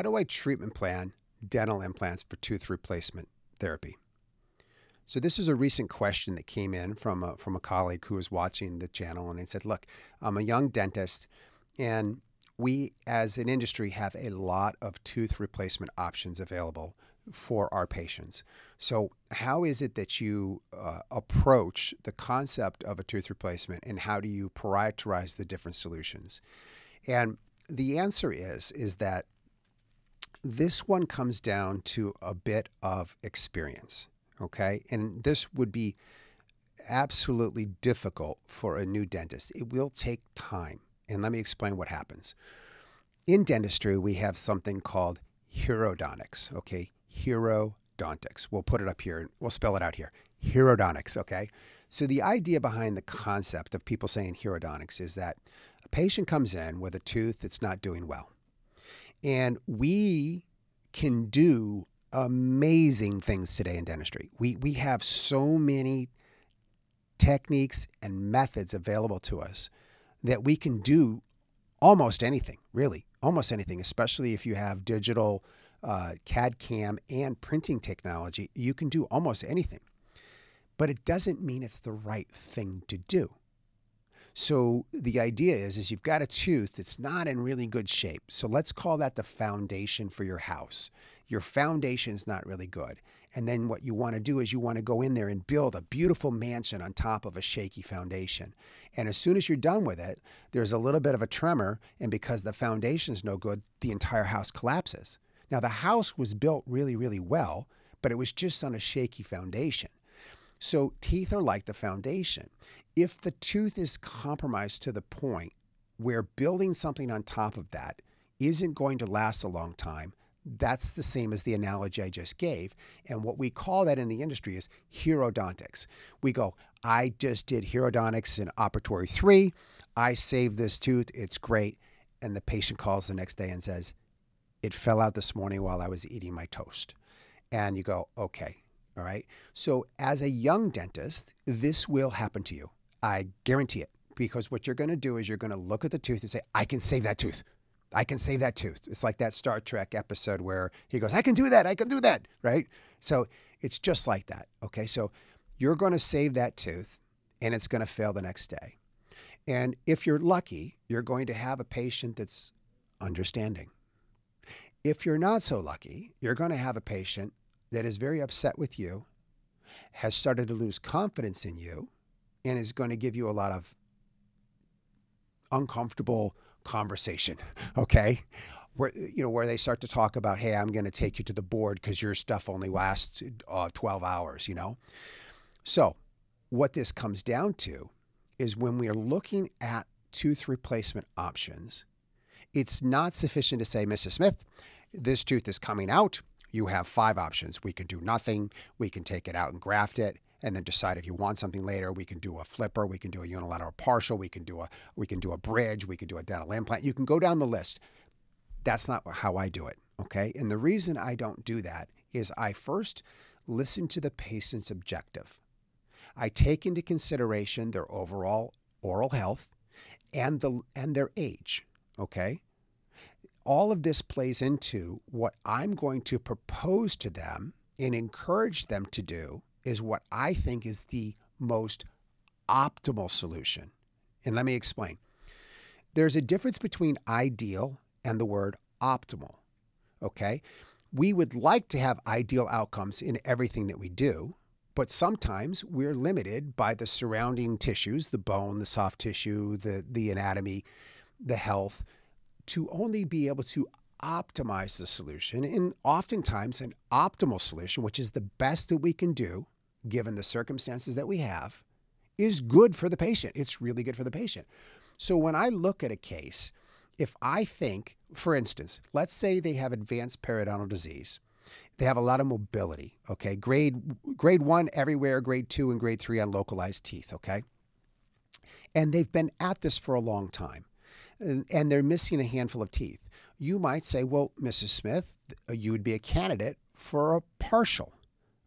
how do I treatment plan dental implants for tooth replacement therapy? So this is a recent question that came in from a colleague who was watching the channel, and he said, look, I'm a young dentist, and we as an industry have a lot of tooth replacement options available for our patients. So how is it that you approach the concept of a tooth replacement, and how do you prioritize the different solutions? And the answer is that this one comes down to a bit of experience. Okay, and this would be absolutely difficult for a new dentist. It will take time, and let me explain what happens. In dentistry, we have something called herodontics, okay? Herodontics. We'll put it up here, and we'll spell it out here. Herodontics, okay? So the idea behind the concept of people saying herodontics is that a patient comes in with a tooth that's not doing well, and we can do amazing things today in dentistry. We have so many techniques and methods available to us that we can do almost anything, really, almost anything, especially if you have digital CAD cam and printing technology. You can do almost anything, but it doesn't mean it's the right thing to do. So the idea is you've got a tooth that's not in really good shape. So let's call that the foundation for your house. Your foundation's not really good. And then what you want to do is you want to go in there and build a beautiful mansion on top of a shaky foundation. And as soon as you're done with it, there's a little bit of a tremor, and because the foundation's no good, the entire house collapses. Now the house was built really, really well, but it was just on a shaky foundation. So teeth are like the foundation. If the tooth is compromised to the point where building something on top of that isn't going to last a long time, that's the same as the analogy I just gave. And what we call that in the industry is herodontics. We go, I just did herodontics in operatory 3. I saved this tooth. It's great. And the patient calls the next day and says, it fell out this morning while I was eating my toast. And you go, okay. All right. So as a young dentist, this will happen to you. I guarantee it, because what you're going to do is you're going to look at the tooth and say, I can save that tooth. I can save that tooth. It's like that Star Trek episode where he goes, I can do that. I can do that. Right. So it's just like that. Okay. So you're going to save that tooth, and it's going to fail the next day. And if you're lucky, you're going to have a patient that's understanding. If you're not so lucky, you're going to have a patient that is very upset with you, has started to lose confidence in you, and is going to give you a lot of uncomfortable conversation, okay? Where they start to talk about, hey, I'm going to take you to the board because your stuff only lasts 12 hours, you know? So what this comes down to is when we are looking at tooth replacement options, it's not sufficient to say, Mrs. Smith, this tooth is coming out. You have 5 options. We can do nothing. We can take it out and graft it, and then decide if you want something later. We can do a flipper. We can do a unilateral partial. We can do a bridge. We can do a dental implant. You can go down the list. That's not how I do it, okay? And the reason I don't do that is I first listen to the patient's objective. I take into consideration their overall oral health and their age, okay? All of this plays into what I'm going to propose to them and encourage them to do is what I think is the most optimal solution. And let me explain. There's a difference between ideal and the word optimal, okay? We would like to have ideal outcomes in everything that we do, but sometimes we're limited by the surrounding tissues, the bone, the soft tissue, the anatomy, the health, to only be able to optimize the solution. And oftentimes an optimal solution, which is the best that we can do, given the circumstances that we have, is good for the patient. It's really good for the patient. So when I look at a case, if I think, for instance, let's say they have advanced periodontal disease, they have a lot of mobility, okay? Grade 1 everywhere, grade 2 and grade 3 on localized teeth, okay? And they've been at this for a long time, and they're missing a handful of teeth. You might say, well, Mrs. Smith, you would be a candidate for a partial,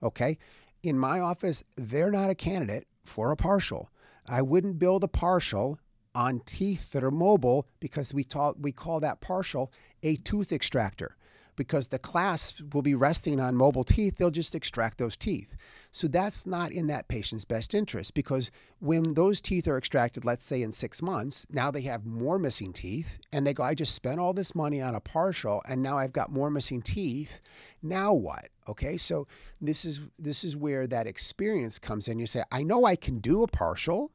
okay? In my office, they're not a candidate for a partial. I wouldn't build a partial on teeth that are mobile, because we call that partial a tooth extractor. because the clasp will be resting on mobile teeth, they'll just extract those teeth. So that's not in that patient's best interest, because when those teeth are extracted, let's say in 6 months, now they have more missing teeth, and they go, I just spent all this money on a partial, and now I've got more missing teeth, now what? Okay, so this is where that experience comes in. You say, I know I can do a partial,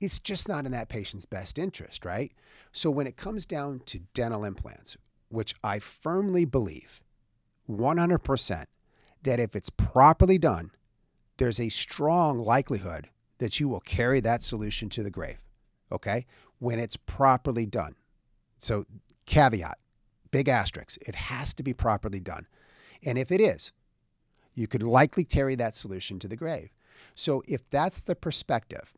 it's just not in that patient's best interest, right? So when it comes down to dental implants, which I firmly believe 100% that if it's properly done, there's a strong likelihood that you will carry that solution to the grave, okay? When it's properly done. So caveat, big asterisk, it has to be properly done. And if it is, you could likely carry that solution to the grave. So if that's the perspective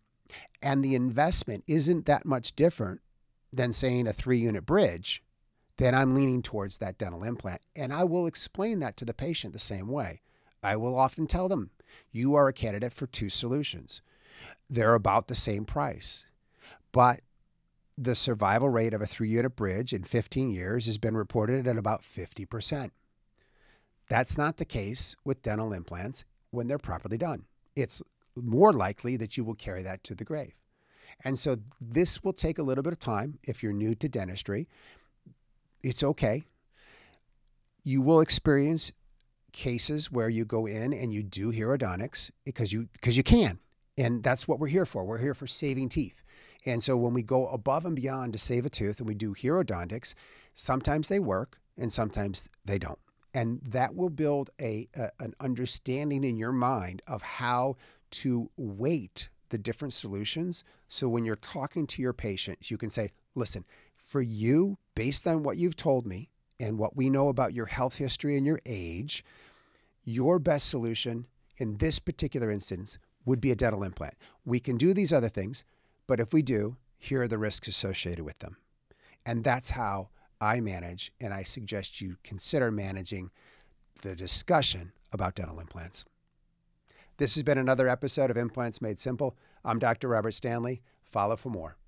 and the investment isn't that much different than saying a 3-unit bridge, then I'm leaning towards that dental implant. And I will explain that to the patient the same way. I will often tell them, you are a candidate for 2 solutions. They're about the same price, but the survival rate of a 3-unit bridge in 15 years has been reported at about 50%. That's not the case with dental implants when they're properly done. It's more likely that you will carry that to the grave. And so this will take a little bit of time if you're new to dentistry. It's okay. You will experience cases where you go in and you do herodontics because you can. And that's what we're here for. We're here for saving teeth. And so when we go above and beyond to save a tooth and we do herodontics, sometimes they work and sometimes they don't. And that will build an understanding in your mind of how to weight the different solutions. So when you're talking to your patient, you can say, listen, for you, based on what you've told me and what we know about your health history and your age, your best solution in this particular instance would be a dental implant. We can do these other things, but if we do, here are the risks associated with them. And that's how I manage, and I suggest you consider managing the discussion about dental implants. This has been another episode of Implants Made Simple. I'm Dr. Robert Stanley. Follow for more.